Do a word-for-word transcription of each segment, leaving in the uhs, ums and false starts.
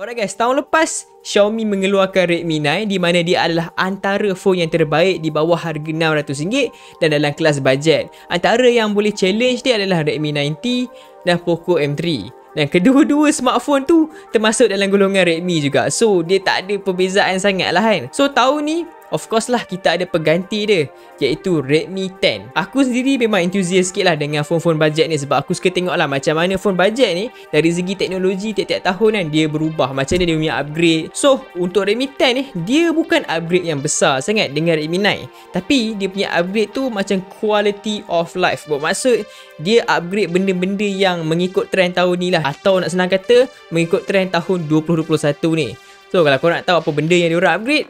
Alright guys, tahun lepas Xiaomi mengeluarkan Redmi nine di mana dia adalah antara phone yang terbaik di bawah harga enam ratus ringgit dan dalam kelas bajet. Antara yang boleh challenge dia adalah Redmi nine T dan Poco M three. Dan kedua-dua smartphone tu termasuk dalam golongan Redmi juga. So dia tak ada perbezaan sangat lah kan. So tahun ni of course lah kita ada pengganti dia, iaitu Redmi ten. Aku sendiri memang enthusiast sikit lah dengan phone-phone bajet ni, sebab aku suka tengok lah macam mana phone bajet ni dari segi teknologi tiap-tiap tahun kan dia berubah, macam mana dia punya upgrade. So untuk Redmi ten ni dia bukan upgrade yang besar sangat dengan Redmi nine, tapi dia punya upgrade tu macam quality of life. Bermaksud dia upgrade benda-benda yang mengikut trend tahun ni lah, atau nak senang kata mengikut trend tahun dua ribu dua puluh satu ni. So kalau korang nak tahu apa benda yang diorang upgrade,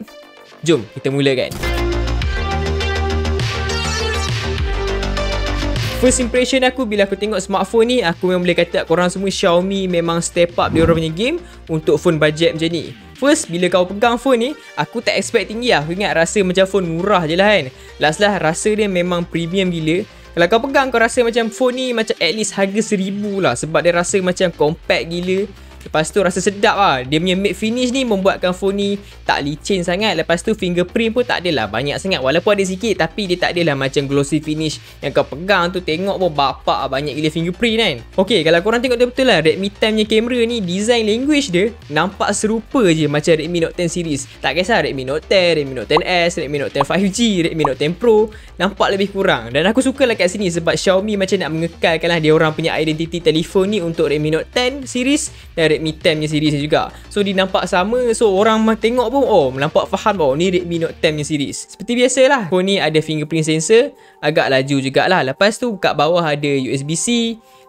jom kita mulakan. First impression aku bila aku tengok smartphone ni, aku memang boleh kata korang semua Xiaomi memang step up diorang punya game untuk phone bajet macam ni. First, bila kau pegang phone ni, aku tak expect tinggi lah. Aku ingat rasa macam phone murah je lah kan. Last lah, rasa dia memang premium gila. Kalau kau pegang, kau rasa macam phone ni macam at least harga seribu lah, sebab dia rasa macam compact gila. Lepas tu rasa sedap lah. Dia punya matte finish ni membuatkan phone ni tak licin sangat. Lepas tu fingerprint pun tak adalah banyak sangat, walaupun ada sikit, tapi dia tak adalah macam glossy finish yang kau pegang tu tengok pun bapak banyak gila fingerprint kan. Okay, kalau korang tengok betul-betul lah Redmi ten punya kamera ni, design language dia nampak serupa je macam Redmi Note ten series. Tak kisah Redmi Note ten, Redmi Note ten S, Redmi Note ten five G, Redmi Note ten Pro, nampak lebih kurang. Dan aku suka lah kat sini sebab Xiaomi macam nak mengekalkan lah dia orang punya identiti telefon ni untuk Redmi Note ten series dan Redmi ten punya series ni juga. So dia nampak sama, so orang tengok pun oh nampak faham, oh ni Redmi Note ten punya series. Seperti biasalah, phone ni ada fingerprint sensor, agak laju jugalah. Lepas tu kat bawah ada U S B C,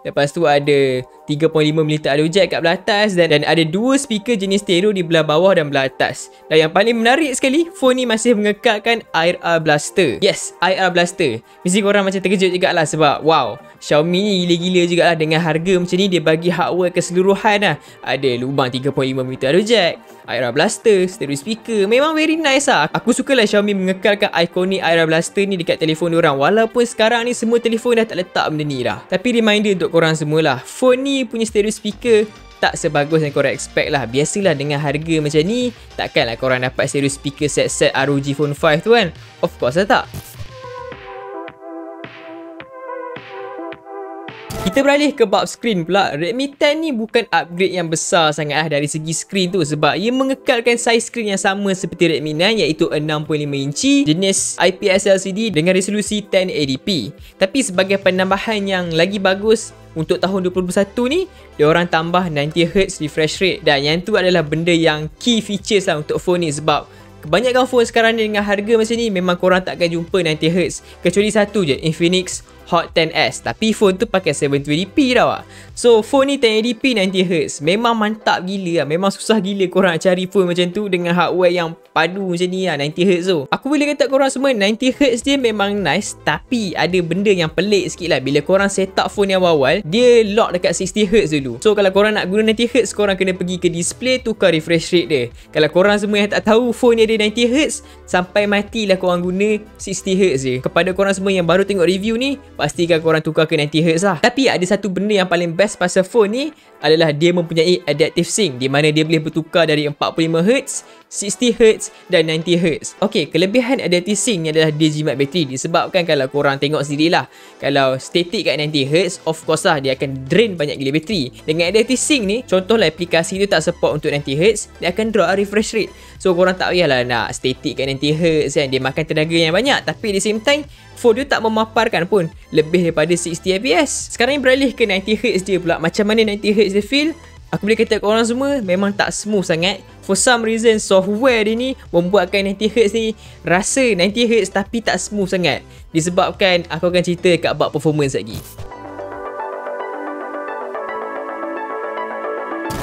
lepas tu ada tiga perpuluhan lima milimeter audio jack kat belah atas, dan, dan ada dua speaker jenis stereo di belah bawah dan belah atas. Dan yang paling menarik sekali, phone ni masih mengekalkan I R blaster. Yes, I R blaster. Mesti korang macam terkejut jugalah sebab wow, Xiaomi ni gila-gila jugalah dengan harga macam ni. Dia bagi hardware keseluruhan lah. Ada lubang tiga perpuluhan lima milimeter audio jack, I R blaster, stereo speaker. Memang very nice lah. Aku sukalah Xiaomi mengekalkan ikonik I R blaster ni dekat telefon diorang, walaupun sekarang ni semua telefon dah tak letak benda ni dah. Tapi reminder untuk korang semualah, phone ni punya stereo speaker tak sebagus yang korang expect lah. Biasalah dengan harga macam ni, takkanlah korang dapat stereo speaker set-set R O G Phone five tu kan. Of course lah tak. Kita beralih ke bab skrin pula. Redmi ten ni bukan upgrade yang besar sangat lah dari segi skrin tu, sebab ia mengekalkan saiz skrin yang sama seperti Redmi nine, iaitu enam perpuluhan lima inci jenis I P S L C D dengan resolusi sepuluh lapan puluh p. Tapi sebagai penambahan yang lagi bagus untuk tahun dua ribu dua puluh satu ni, diorang tambah sembilan puluh hertz refresh rate, dan yang tu adalah benda yang key features lah untuk phone ni, sebab kebanyakan phone sekarang ni dengan harga macam ni memang korang takkan jumpa sembilan puluh hertz kecuali satu je, Infinix Hot ten S, tapi phone tu pakai tujuh dua puluh p tau lah. So phone ni sepuluh lapan puluh p sembilan puluh hertz, memang mantap gila lah. Memang susah gila korang nak cari phone macam tu dengan hardware yang padu macam ni lah, sembilan puluh hertz tu. Aku boleh kata korang semua sembilan puluh hertz dia memang nice, tapi ada benda yang pelik sikit lah. Bila korang set up phone yang awal, dia lock dekat enam puluh hertz dulu. So kalau korang nak guna sembilan puluh hertz, korang kena pergi ke display, tukar refresh rate dia. Kalau korang semua yang tak tahu phone ni ada sembilan puluh hertz, sampai matilah korang guna enam puluh hertz je. Kepada korang semua yang baru tengok review ni, pastikan korang tukar ke sembilan puluh hertz lah. Tapi ada satu benda yang paling best pasal phone ni adalah dia mempunyai adaptive sync, di mana dia boleh bertukar dari empat puluh lima hertz, enam puluh hertz dan sembilan puluh hertz. Okey, kelebihan adaptive sync ni adalah dia jimat bateri, disebabkan kalau korang tengok sendirilah, kalau static kat sembilan puluh hertz, of course lah dia akan drain banyak gila bateri. Dengan adaptive sync ni, contohlah aplikasi tu tak support untuk sembilan puluh hertz, dia akan drop refresh rate. So korang tak payahlah nak static kat sembilan puluh hertz kan, dia makan tenaga yang banyak, tapi at the same time phone dia tak memaparkan pun lebih daripada enam puluh fps. Sekarang ni beralih ke sembilan puluh hertz dia pula. Macam mana sembilan puluh hertz dia feel? Aku boleh kata korang semua memang tak smooth sangat. For some reason software dia ni membuatkan sembilan puluh hertz ni rasa sembilan puluh hertz tapi tak smooth sangat. Disebabkan aku akan cerita kat bab performance lagi.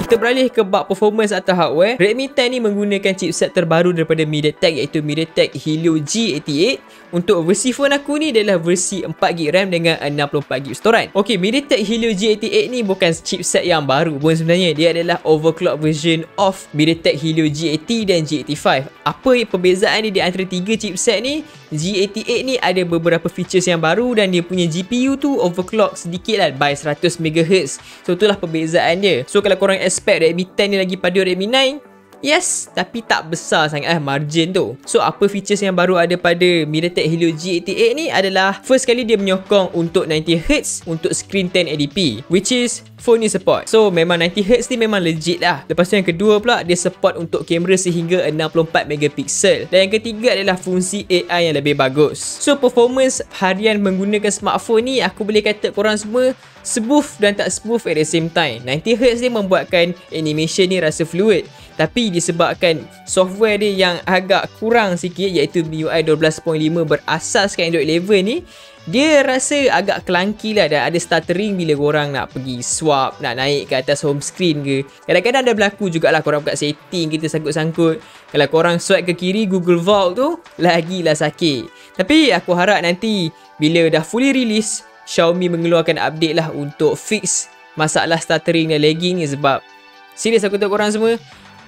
Kita beralih ke bab performance atau hardware. Redmi ten ni menggunakan chipset terbaru daripada MediaTek, iaitu MediaTek Helio G lapan lapan. Untuk versi phone aku ni adalah versi empat GB RAM dengan enam puluh empat GB storan. Okey, MediaTek Helio G lapan lapan ni bukan chipset yang baru pun sebenarnya. Dia adalah overclock version of MediaTek Helio G lapan puluh dan G lapan puluh lima. Apa perbezaan dia di antara tiga chipset ni? G delapan puluh delapan ni ada beberapa features yang baru dan dia punya G P U tu overclock sedikit lah by seratus megahertz. So itulah perbezaan dia. So kalau korang expect Redmi ten ni lagi padu Redmi nine, yes, tapi tak besar sangat eh, margin tu. So apa features yang baru ada pada MediaTek Helio G lapan puluh lapan ni adalah, first kali dia menyokong untuk sembilan puluh hertz untuk screen sepuluh lapan puluh p, which is phone ni support. So memang sembilan puluh hertz ni memang legit lah. Lepas tu yang kedua pula, dia support untuk kamera sehingga enam puluh empat megapiksel. Dan yang ketiga adalah fungsi A I yang lebih bagus. So performance harian menggunakan smartphone ni, aku boleh kata korang semua smooth dan tak smooth at the same time. sembilan puluh hertz ni membuatkan animation ni rasa fluid, tapi disebabkan software dia yang agak kurang sikit, iaitu M I U I dua belas titik lima berasaskan Android eleven ni, dia rasa agak kelangki lah dan ada stuttering bila korang nak pergi swap, nak naik ke atas home screen ke. Kadang-kadang ada berlaku jugalah korang buka setting, kita sangkut-sangkut. Kalau korang swipe ke kiri Google Vault tu, lagilah sakit. Tapi aku harap nanti bila dah fully release, Xiaomi mengeluarkan update lah untuk fix masalah stuttering dan lagging ni, sebab serius aku tengok korang semua,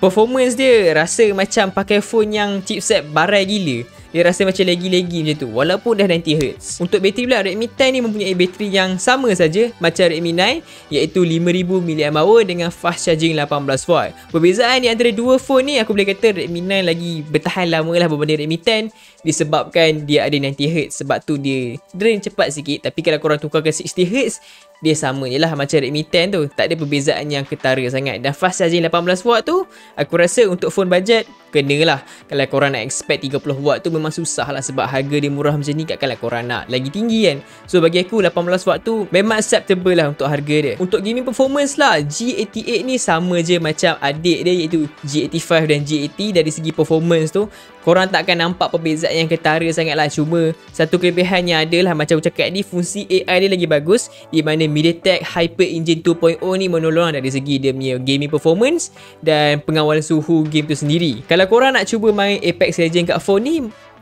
performance dia rasa macam pakai phone yang chipset barai gila. Dia rasa macam lagi-lagi macam tu walaupun dah sembilan puluh hertz. Untuk bateri pula, Redmi ten ni mempunyai bateri yang sama saja macam Redmi nine, iaitu lima ribu miliampere hour dengan fast charging lapan belas watt. Perbezaan di antara dua phone ni, aku boleh kata Redmi nine lagi bertahan lama lah berbanding Redmi ten, disebabkan dia ada sembilan puluh hertz. Sebab tu dia drain cepat sikit. Tapi kalau korang tukar ke enam puluh hertz, dia sama je lah macam Redmi ten tu. Tak ada perbezaan yang ketara sangat. Dan fast charging lapan belas watt tu, aku rasa untuk phone bajet kenalah. Kalau korang nak expect tiga puluh watt tu memang susah lah, sebab harga dia murah macam ni. Takkanlah korang nak lagi tinggi kan. So bagi aku lapan belas watt tu memang acceptable lah untuk harga dia. Untuk gaming performance lah, G lapan puluh lapan ni sama je macam adik dia iaitu G lapan puluh lima dan G lapan puluh. Dari segi performance tu, korang takkan nampak perbezaan yang ketara sangat lah. Cuma satu kelebihannya adalah, macam aku cakap ni, fungsi A I dia lagi bagus, di mana MediaTek Hyper Engine dua titik kosong ni menolong dari segi dia punya gaming performance dan pengawalan suhu game tu sendiri. Kalau korang nak cuba main Apex Legends kat phone ni,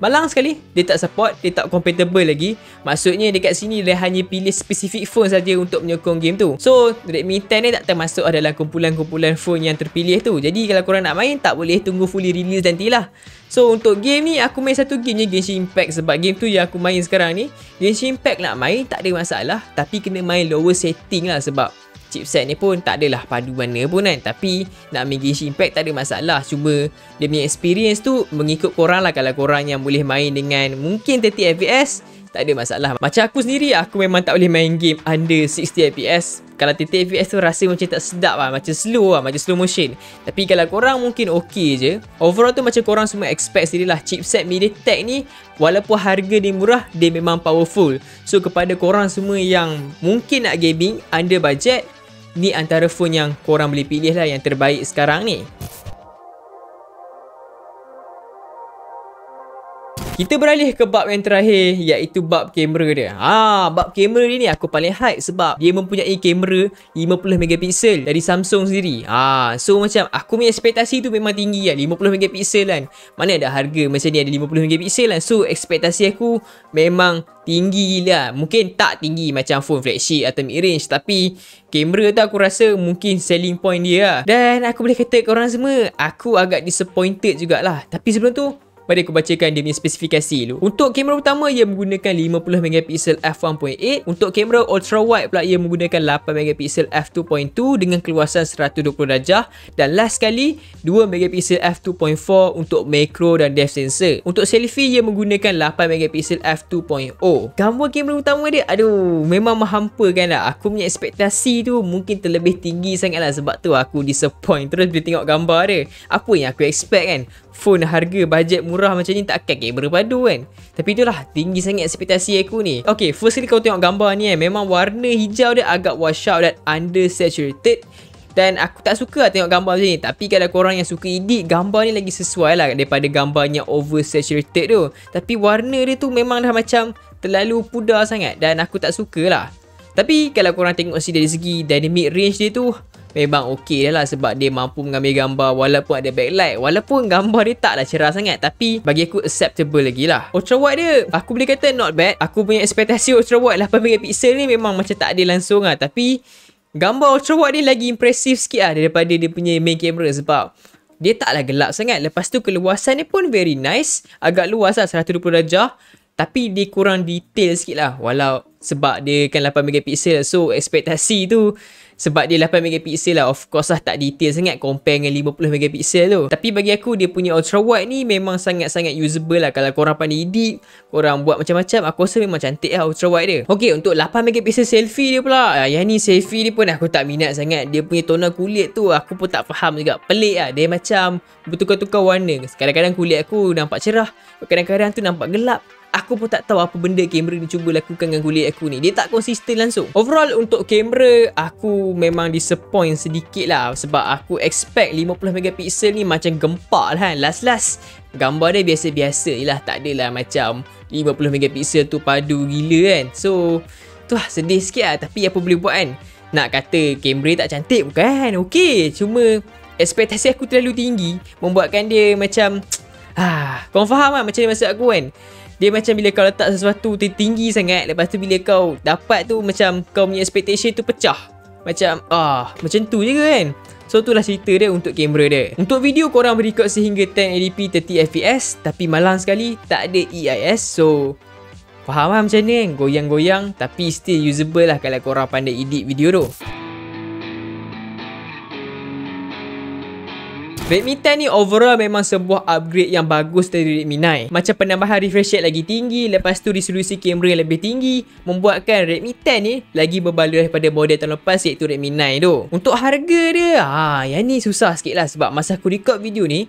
malang sekali, dia tak support, dia tak compatible lagi. Maksudnya dekat sini dia hanya pilih specific phone saja untuk menyokong game tu. So Redmi ten ni tak termasuk adalah kumpulan-kumpulan phone yang terpilih tu. Jadi kalau korang nak main, tak boleh tunggu fully release nantilah. So untuk game ni, aku main satu game ni, Genshin Impact. Sebab game tu yang aku main sekarang ni, Genshin Impact nak main tak ada masalah, tapi kena main lower setting lah. Sebab chipset ni pun tak adalah padu mana pun kan. Tapi nak main Genshin Impact tak ada masalah. Cuma dia punya experience tu mengikut korang lah. Kalau korang yang boleh main dengan mungkin tiga puluh F P S, tak ada masalah. Macam aku sendiri, aku memang tak boleh main game under enam puluh F P S. Kalau tiga puluh F P S tu rasa macam tak sedap lah, macam slow lah, macam slow motion. Tapi kalau korang mungkin okey je. Overall tu macam korang semua expect sendiri lah, chipset MediaTek ni walaupun harga dia murah, dia memang powerful. So kepada korang semua yang mungkin nak gaming under budget, ni antara phone yang korang boleh pilih lah yang terbaik sekarang ni. Kita beralih ke bab yang terakhir, iaitu bab kamera dia. Ah, bab kamera dia ni aku paling hype sebab dia mempunyai kamera lima puluh megapiksel dari Samsung sendiri. Ah, so macam aku punya ekspektasi tu memang tinggi kan, lima puluh megapiksel kan. Mana ada harga macam ni ada lima puluh megapiksel kan. So ekspektasi aku memang tinggi gila. Mungkin tak tinggi macam phone flagship atau mid range, tapi kamera tu aku rasa mungkin selling point dia lah. Dan aku boleh kata korang semua, aku agak disappointed jugalah. Tapi sebelum tu, mari aku bacakan dia punya spesifikasi dulu. Untuk kamera utama, ia menggunakan lima puluh megapiksel f one titik lapan. Untuk kamera ultra wide pula, ia menggunakan lapan megapiksel f two titik dua dengan keluasan seratus dua puluh darjah. Dan last sekali, dua megapiksel f two titik empat untuk macro dan depth sensor. Untuk selfie, ia menggunakan lapan megapiksel f two titik kosong. Gambar kamera utama dia, aduh, memang menghampakan lah. Aku punya ekspektasi tu mungkin terlebih tinggi sangat lah. Sebab tu aku disappoint terus bila tengok gambar dia. Apa yang aku expect kan? Phone harga bajet murah murah macam ni takkan kamera padu kan. Tapi itulah, tinggi sangat ekspektasi aku ni. Okay, first kali kau tengok gambar ni eh, memang warna hijau dia agak wash out dan undersaturated. Dan aku tak suka lah tengok gambar macam ni. Tapi kalau korang yang suka edit, gambar ni lagi sesuai lah daripada gambarnya oversaturated tu. Tapi warna dia tu memang dah macam terlalu pudar sangat dan aku tak suka lah. Tapi kalau korang tengok si dari segi dynamic range dia tu, memang okey lah sebab dia mampu mengambil gambar walaupun ada backlight. Walaupun gambar dia taklah cerah sangat, tapi bagi aku acceptable lagi lah. Ultra wide dia, aku boleh kata not bad. Aku punya ekspektasi ultra wide lapan megapiksel ni memang macam tak ada langsung lah. Tapi gambar ultra wide ni lagi impresif sikit lah daripada dia punya main camera. Sebab dia taklah gelap sangat. Lepas tu keluasan dia pun very nice, agak luas lah, seratus dua puluh darjah. Tapi dia kurang detail sikit lah, walau sebab dia kan lapan megapiksel. So ekspektasi tu sebab dia lapan megapiksel lah, of course lah tak detail sangat compare dengan lima puluh megapiksel tu. Tapi bagi aku dia punya ultra wide ni memang sangat-sangat usable lah. Kalau korang pandai edit, korang buat macam-macam, aku rasa memang cantik lah ultra wide dia. Ok, untuk lapan megapiksel selfie dia pula, yang ni selfie dia pun aku tak minat sangat. Dia punya toner kulit tu aku pun tak faham juga, pelik lah. Dia macam bertukar-tukar warna, kadang-kadang kulit aku nampak cerah, kadang-kadang tu nampak gelap. Aku pun tak tahu apa benda kamera ni cuba lakukan dengan kulit aku ni. Dia tak konsisten langsung. Overall untuk kamera, aku memang disappoint sedikit lah. Sebab aku expect lima puluh megapiksel ni macam gempak lah kan. Last-last gambar dia biasa-biasa je lah, tak adalah macam lima puluh megapiksel tu padu gila kan. So tu lah, sedih sikit lah. Tapi apa boleh buat kan. Nak kata kamera tak cantik bukan, okey. Cuma ekspektasi aku terlalu tinggi, membuatkan dia macam ah, korang faham lah macam ni maksud aku kan. Dia macam bila kau letak sesuatu tinggi sangat, lepas tu bila kau dapat tu macam kau punya expectation tu pecah. Macam ah, macam tu je kan. So itulah cerita dia untuk kamera dia. Untuk video korang berikut sehingga sepuluh lapan puluh thirty fps, tapi malang sekali tak ada E I S. So faham lah macam ni kan, goyang-goyang tapi still usable lah kalau korang pandai edit video tu. Redmi ten ni overall memang sebuah upgrade yang bagus dari Redmi nine. Macam penambahan refresh rate lagi tinggi, lepas tu resolusi kamera yang lebih tinggi, membuatkan Redmi ten ni lagi berbaloi daripada model tahun lepas iaitu Redmi nine tu. Untuk harga dia, ha, yang ni susah sikit lah sebab masa aku record video ni,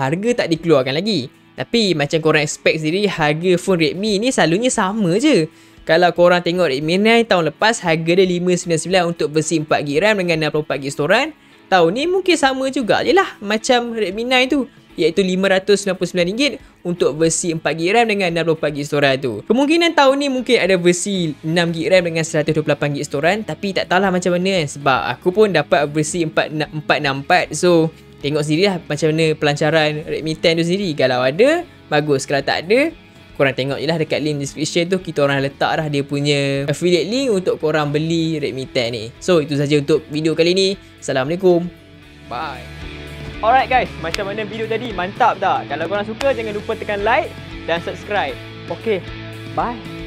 harga tak dikeluarkan lagi. Tapi macam korang expect sendiri, harga phone Redmi ni selalunya sama je. Kalau korang tengok Redmi nine tahun lepas, harga dia lima ratus sembilan puluh sembilan ringgit untuk versi empat GB RAM dengan enam puluh empat GB storan. Tahun ni mungkin sama juga je lah macam Redmi nine tu, iaitu lima ratus sembilan puluh sembilan ringgit untuk versi empat GB RAM dengan enam puluh empat GB storan tu. Kemungkinan tahun ni mungkin ada versi enam GB RAM dengan seratus dua puluh lapan GB storan, tapi tak tahulah macam mana kan, sebab aku pun dapat versi empat enam empat. So tengok sendiri lah macam mana pelancaran Redmi ten tu sendiri. Kalau ada, bagus. Kalau tak ada, korang tengok je lah dekat link description tu, kita orang letak dah dia punya affiliate link untuk korang beli Redmi ten ni. So itu saja untuk video kali ni. Assalamualaikum. Bye. Alright guys, macam mana video tadi? Mantap tak? Kalau korang suka, jangan lupa tekan like dan subscribe. Okay, bye.